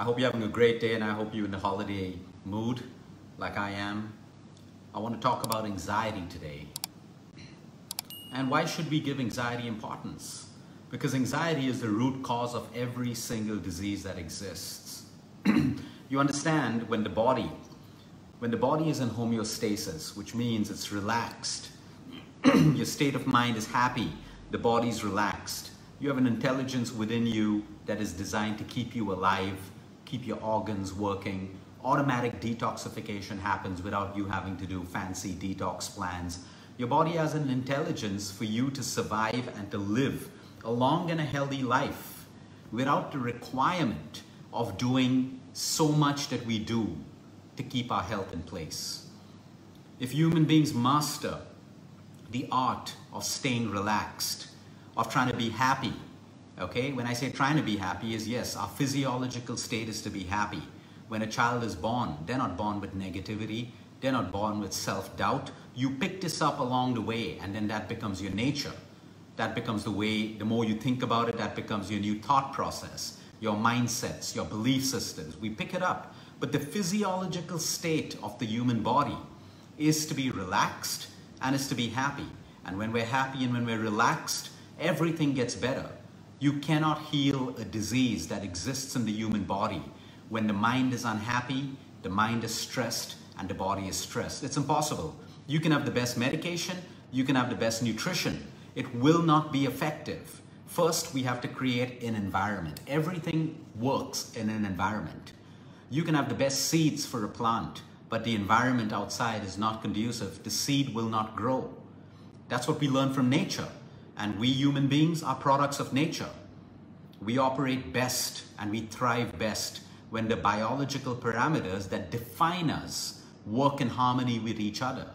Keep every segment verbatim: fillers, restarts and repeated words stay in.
I hope you're having a great day, and I hope you're in the holiday mood like I am. I want to talk about anxiety today. And why should we give anxiety importance? Because anxiety is the root cause of every single disease that exists. You understand, when the body, when the body is in homeostasis, which means it's relaxed, your state of mind is happy, the body's relaxed. You have an intelligence within you that is designed to keep you alive, keep your organs working. Automatic detoxification happens without you having to do fancy detox plans. Your body has an intelligence for you to survive and to live a long and a healthy life without the requirement of doing so much that we do to keep our health in place. If human beings master the art of staying relaxed, of trying to be happy, okay? When I say trying to be happy is, yes, our physiological state is to be happy. When a child is born, they're not born with negativity, they're not born with self-doubt. You pick this up along the way, and then that becomes your nature. That becomes the way, the more you think about it, that becomes your new thought process, your mindsets, your belief systems. We pick it up. But the physiological state of the human body is to be relaxed and is to be happy. And when we're happy and when we're relaxed, everything gets better. You cannot heal a disease that exists in the human body. When the mind is unhappy, the mind is stressed and the body is stressed. It's impossible. You can have the best medication, you can have the best nutrition. It will not be effective. First, we have to create an environment. Everything works in an environment. You can have the best seeds for a plant, but the environment outside is not conducive. The seed will not grow. That's what we learn from nature. And we human beings are products of nature. We operate best and we thrive best when the biological parameters that define us work in harmony with each other.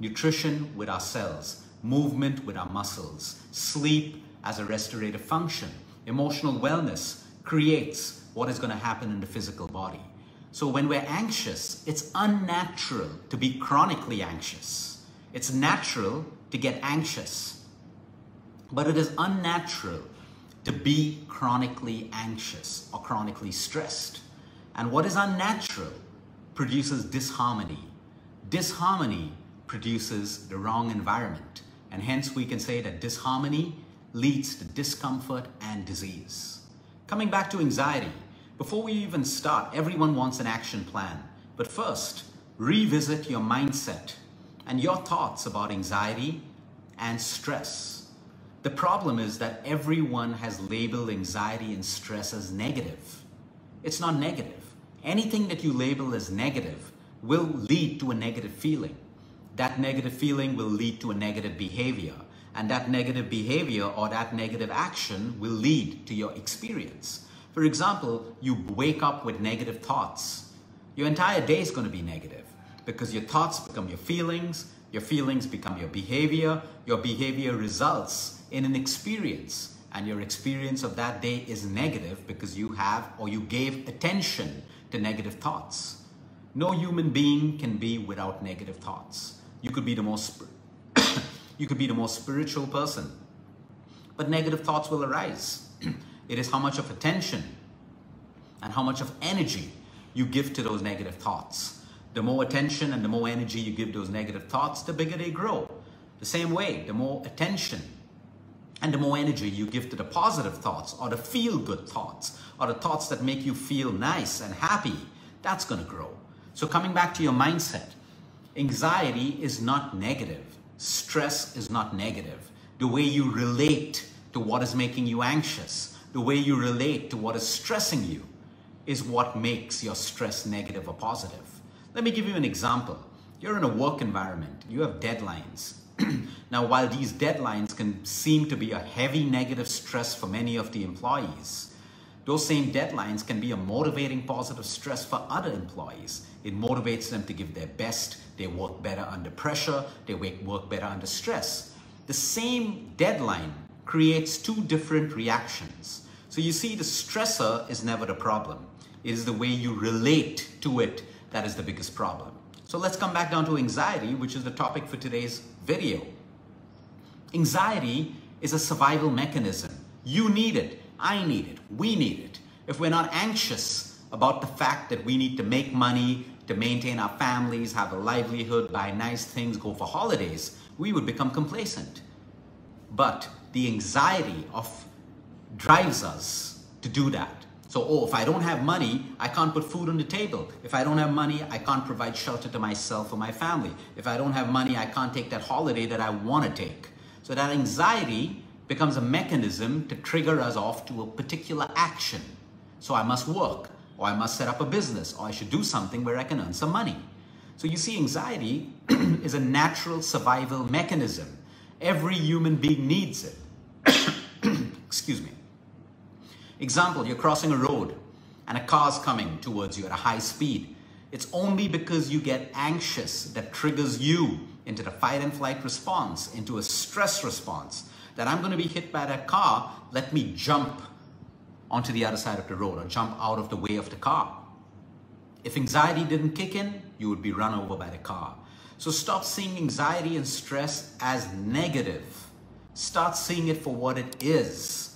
Nutrition with our cells, movement with our muscles, sleep as a restorative function, emotional wellness creates what is going to happen in the physical body. So when we're anxious, it's unnatural to be chronically anxious. It's natural to get anxious, but it is unnatural to be chronically anxious or chronically stressed. And what is unnatural produces disharmony. Disharmony produces the wrong environment. And hence we can say that disharmony leads to discomfort and disease. Coming back to anxiety, before we even start, everyone wants an action plan. But first, revisit your mindset and your thoughts about anxiety and stress. The problem is that everyone has labeled anxiety and stress as negative. It's not negative. Anything that you label as negative will lead to a negative feeling. That negative feeling will lead to a negative behavior. And that negative behavior or that negative action will lead to your experience. For example, you wake up with negative thoughts. Your entire day is going to be negative because your thoughts become your feelings, your feelings become your behavior, your behavior results in an experience, and your experience of that day is negative because you have or you gave attention to negative thoughts. No human being can be without negative thoughts. You could be the most you could be the most spiritual person, but negative thoughts will arise. It is how much of attention and how much of energy you give to those negative thoughts. The more attention and the more energy you give those negative thoughts, the bigger they grow. The same way, the more attention and the more energy you give to the positive thoughts or the feel-good thoughts or the thoughts that make you feel nice and happy, that's going to grow. So coming back to your mindset, anxiety is not negative. Stress is not negative. The way you relate to what is making you anxious, the way you relate to what is stressing you is what makes your stress negative or positive. Let me give you an example. You're in a work environment. You have deadlines. Now, while these deadlines can seem to be a heavy negative stress for many of the employees, those same deadlines can be a motivating positive stress for other employees. It motivates them to give their best. They work better under pressure. They work better under stress. The same deadline creates two different reactions. So you see, the stressor is never the problem. It is the way you relate to it that is the biggest problem. So let's come back down to anxiety, which is the topic for today's video. Anxiety is a survival mechanism. You need it. I need it. We need it. If we're not anxious about the fact that we need to make money to maintain our families, have a livelihood, buy nice things, go for holidays, we would become complacent. But the anxiety of drives us to do that. So, oh, if I don't have money, I can't put food on the table. If I don't have money, I can't provide shelter to myself or my family. If I don't have money, I can't take that holiday that I want to take. So that anxiety becomes a mechanism to trigger us off to a particular action. So I must work, or I must set up a business, or I should do something where I can earn some money. So you see, anxiety is a natural survival mechanism. Every human being needs it. Excuse me. Example, you're crossing a road and a car's coming towards you at a high speed. It's only because you get anxious that triggers you into the fight and flight response, into a stress response, that I'm going to be hit by that car, let me jump onto the other side of the road or jump out of the way of the car. If anxiety didn't kick in, you would be run over by the car. So stop seeing anxiety and stress as negative. Start seeing it for what it is.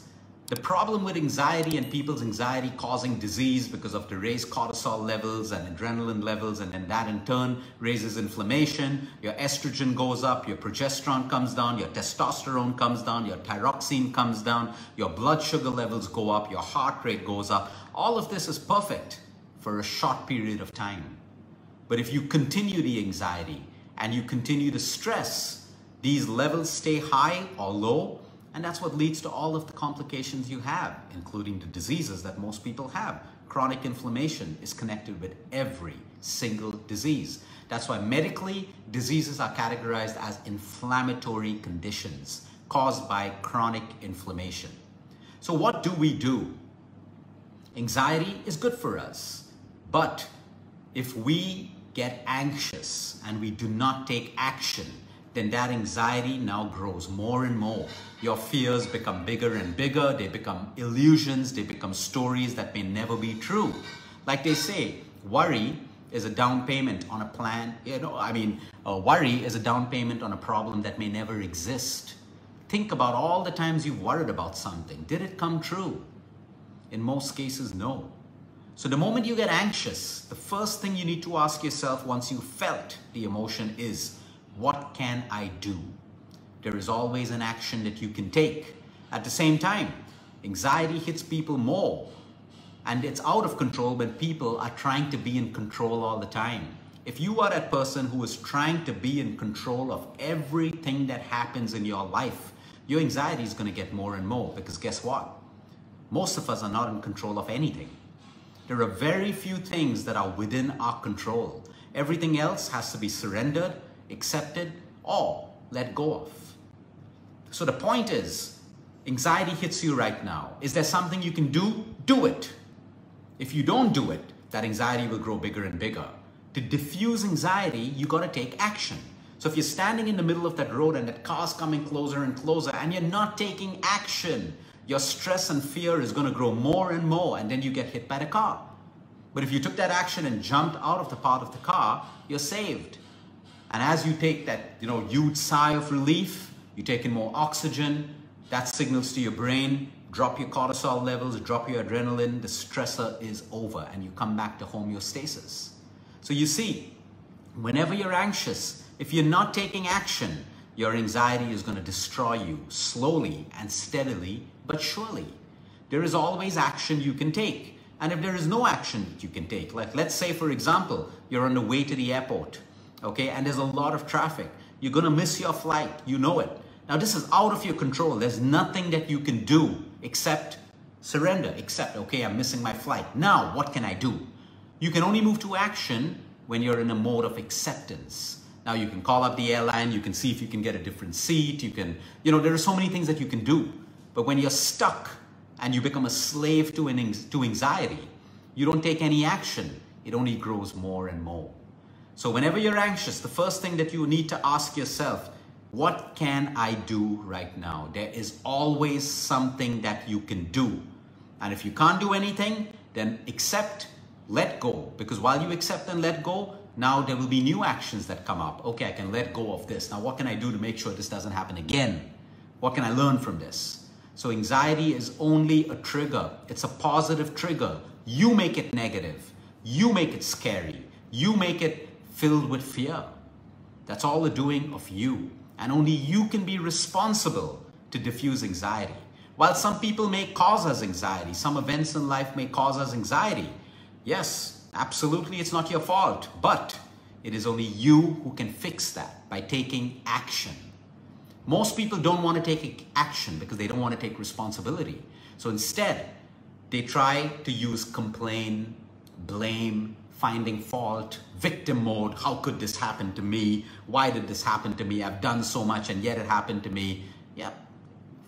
The problem with anxiety and people's anxiety causing disease because of the raised cortisol levels and adrenaline levels, and then that in turn raises inflammation. Your estrogen goes up, your progesterone comes down, your testosterone comes down, your thyroxine comes down, your blood sugar levels go up, your heart rate goes up. All of this is perfect for a short period of time. But if you continue the anxiety and you continue the stress, these levels stay high or low, and that's what leads to all of the complications you have, including the diseases that most people have. Chronic inflammation is connected with every single disease. That's why medically, diseases are categorized as inflammatory conditions caused by chronic inflammation. So what do we do? Anxiety is good for us, but if we get anxious and we do not take action, then that anxiety now grows more and more. Your fears become bigger and bigger. They become illusions. They become stories that may never be true. Like they say, worry is a down payment on a plan. You know, I mean, uh, worry is a down payment on a problem that may never exist. Think about all the times you've worried about something. Did it come true? In most cases, no. So the moment you get anxious, the first thing you need to ask yourself once you felt the emotion is, what can I do? There is always an action that you can take. At the same time, anxiety hits people more, and it's out of control when people are trying to be in control all the time. If you are that person who is trying to be in control of everything that happens in your life, your anxiety is going to get more and more, because guess what? Most of us are not in control of anything. There are very few things that are within our control. Everything else has to be surrendered, accepted, or let go of. So the point is, anxiety hits you right now. Is there something you can do? Do it. If you don't do it, that anxiety will grow bigger and bigger. To diffuse anxiety, you got to take action. So if you're standing in the middle of that road and that car's coming closer and closer and you're not taking action, your stress and fear is going to grow more and more, and then you get hit by the car. But if you took that action and jumped out of the path of the car, you're saved. And as you take that, you know, huge sigh of relief, you take in more oxygen, that signals to your brain, drop your cortisol levels, drop your adrenaline, the stressor is over, and you come back to homeostasis. So you see, whenever you're anxious, if you're not taking action, your anxiety is going to destroy you slowly and steadily, but surely. There is always action you can take. And if there is no action that you can take, like let's say, for example, you're on the way to the airport, okay, and there's a lot of traffic. You're going to miss your flight. You know it. Now, this is out of your control. There's nothing that you can do except surrender, except, okay, I'm missing my flight. Now, what can I do? You can only move to action when you're in a mode of acceptance. Now, you can call up the airline. You can see if you can get a different seat. You can, you know, there are so many things that you can do. But when you're stuck and you become a slave to, an, to anxiety, you don't take any action. It only grows more and more. So whenever you're anxious, the first thing that you need to ask yourself, what can I do right now? There is always something that you can do. And if you can't do anything, then accept, let go. Because while you accept and let go, now there will be new actions that come up. Okay, I can let go of this. Now, what can I do to make sure this doesn't happen again? What can I learn from this? So anxiety is only a trigger. It's a positive trigger. You make it negative. You make it scary. You make it filled with fear. That's all the doing of you. And only you can be responsible to diffuse anxiety. While some people may cause us anxiety, some events in life may cause us anxiety. Yes, absolutely, it's not your fault, but it is only you who can fix that by taking action. Most people don't want to take action because they don't want to take responsibility. So instead, they try to use complain, blame, finding fault, victim mode. How could this happen to me? Why did this happen to me? I've done so much and yet it happened to me. Yep,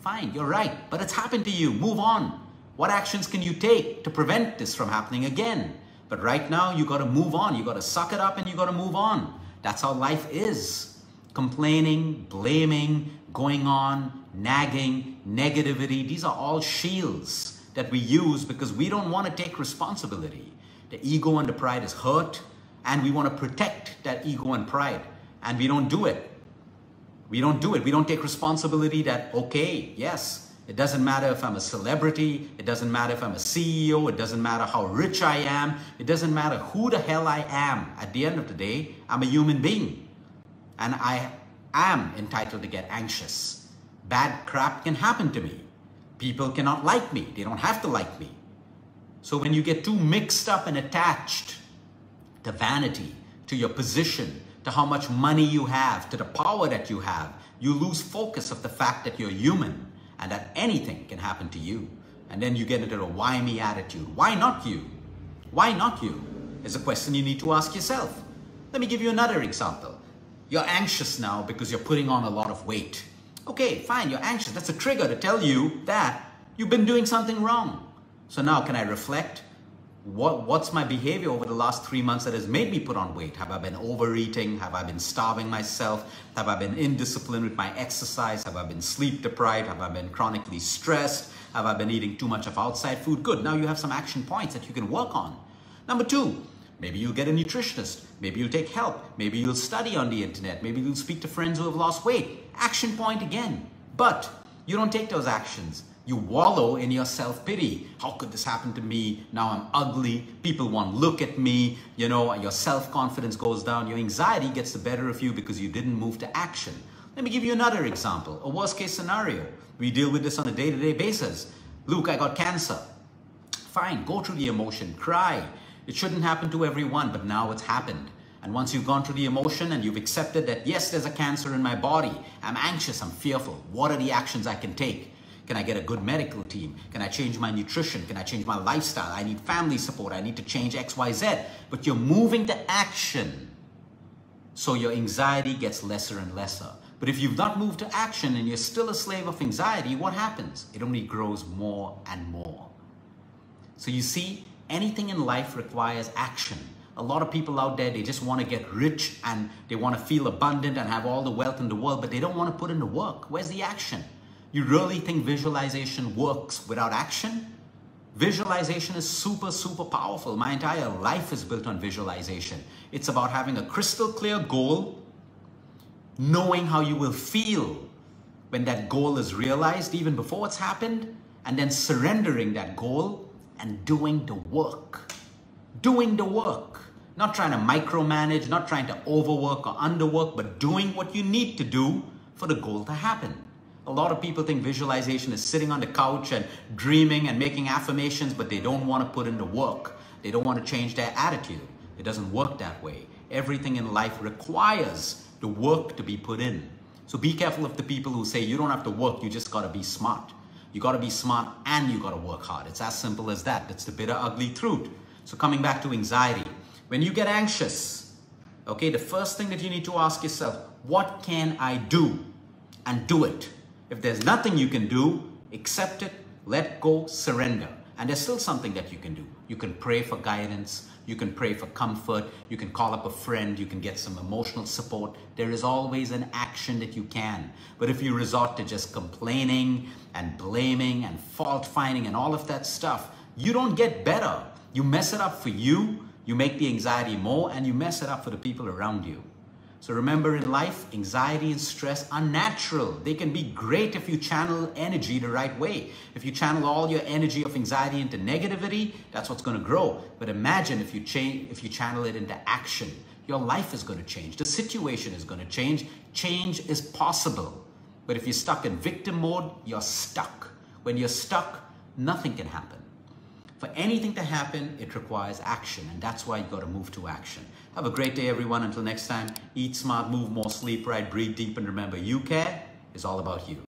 fine, you're right, but it's happened to you. Move on. What actions can you take to prevent this from happening again? But right now, you got to move on. You got to suck it up and you got to move on. That's how life is. Complaining, blaming, going on, nagging, negativity. These are all shields that we use because we don't want to take responsibility. The ego and the pride is hurt, and we want to protect that ego and pride, and we don't do it. We don't do it. We don't take responsibility that, okay, yes, it doesn't matter if I'm a celebrity. It doesn't matter if I'm a C E O. It doesn't matter how rich I am. It doesn't matter who the hell I am. At the end of the day, I'm a human being, and I am entitled to get anxious. Bad crap can happen to me. People cannot like me. They don't have to like me. So when you get too mixed up and attached to vanity, to your position, to how much money you have, to the power that you have, you lose focus of the fact that you're human and that anything can happen to you. And then you get into a why me attitude. Why not you? Why not you? Is a question you need to ask yourself. Let me give you another example. You're anxious now because you're putting on a lot of weight. Okay, fine, you're anxious. That's a trigger to tell you that you've been doing something wrong. So now can I reflect? What, what's my behavior over the last three months that has made me put on weight? Have I been overeating? Have I been starving myself? Have I been indisciplined with my exercise? Have I been sleep deprived? Have I been chronically stressed? Have I been eating too much of outside food? Good, now you have some action points that you can work on. Number two, maybe you'll get a nutritionist. Maybe you'll take help. Maybe you'll study on the internet. Maybe you'll speak to friends who have lost weight. Action point again, but you don't take those actions. You wallow in your self-pity. How could this happen to me? Now I'm ugly. People won't look at me. You know, your self-confidence goes down. Your anxiety gets the better of you because you didn't move to action. Let me give you another example, a worst-case scenario. We deal with this on a day-to-day basis. Luke, I got cancer. Fine, go through the emotion, cry. It shouldn't happen to everyone, but now it's happened. And once you've gone through the emotion and you've accepted that, yes, there's a cancer in my body. I'm anxious, I'm fearful. What are the actions I can take? Can I get a good medical team? Can I change my nutrition? Can I change my lifestyle? I need family support. I need to change X, Y, Z. But you're moving to action. So your anxiety gets lesser and lesser. But if you've not moved to action and you're still a slave of anxiety, what happens? It only grows more and more. So you see, anything in life requires action. A lot of people out there, they just want to get rich and they want to feel abundant and have all the wealth in the world, but they don't want to put in the work. Where's the action? You really think visualization works without action? Visualization is super, super powerful. My entire life is built on visualization. It's about having a crystal clear goal, knowing how you will feel when that goal is realized, even before it's happened, and then surrendering that goal and doing the work. Doing the work. Not trying to micromanage, not trying to overwork or underwork, but doing what you need to do for the goal to happen. A lot of people think visualization is sitting on the couch and dreaming and making affirmations, but they don't want to put in the work. They don't want to change their attitude. It doesn't work that way. Everything in life requires the work to be put in. So be careful of the people who say you don't have to work, you just got to be smart. You got to be smart and you got to work hard. It's as simple as that. That's the bitter, ugly truth. So coming back to anxiety, when you get anxious, okay, the first thing that you need to ask yourself, what can I do? And do it. If there's nothing you can do, accept it, let go, surrender. And there's still something that you can do. You can pray for guidance. You can pray for comfort. You can call up a friend. You can get some emotional support. There is always an action that you can. But if you resort to just complaining and blaming and fault finding and all of that stuff, you don't get better. You mess it up for you. You make the anxiety more and you mess it up for the people around you. So remember, in life, anxiety and stress are natural. They can be great if you channel energy the right way. If you channel all your energy of anxiety into negativity, that's what's going to grow. But imagine if you change, if you channel it into action, your life is going to change. The situation is going to change. Change is possible. But if you're stuck in victim mode, you're stuck. When you're stuck, nothing can happen. For anything to happen, it requires action, and that's why you got to move to action. Have a great day, everyone. Until next time, eat smart, move more, sleep right, breathe deep, and remember, you care is all about you.